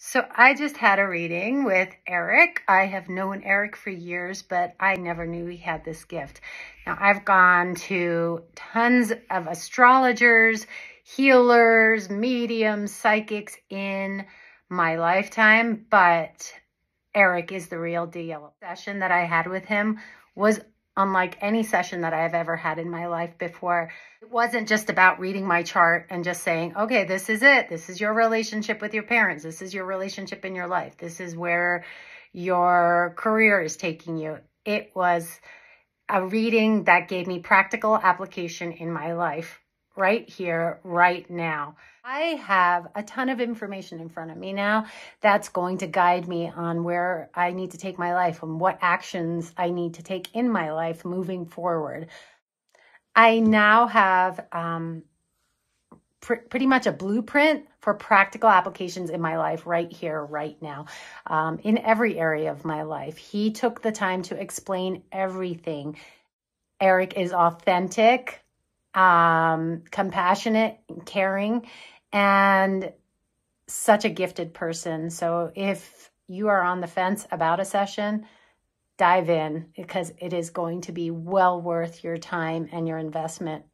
So I just had a reading with Eric. I have known Eric for years, but I never knew he had this gift. Now, I've gone to tons of astrologers, healers, mediums, psychics in my lifetime, but Eric is the real deal. The session that I had with him was unlike any session that I've ever had in my life before. It wasn't just about reading my chart and just saying, okay, this is it. This is your relationship with your parents. This is your relationship in your life. This is where your career is taking you. It was a reading that gave me practical application in my life right here, right now. I have a ton of information in front of me now that's going to guide me on where I need to take my life and what actions I need to take in my life moving forward. I now have pretty much a blueprint for practical applications in my life right here, right now, in every area of my life. He took the time to explain everything. Eric is authentic, compassionate, caring, and such a gifted person. So if you are on the fence about a session, dive in, because it is going to be well worth your time and your investment.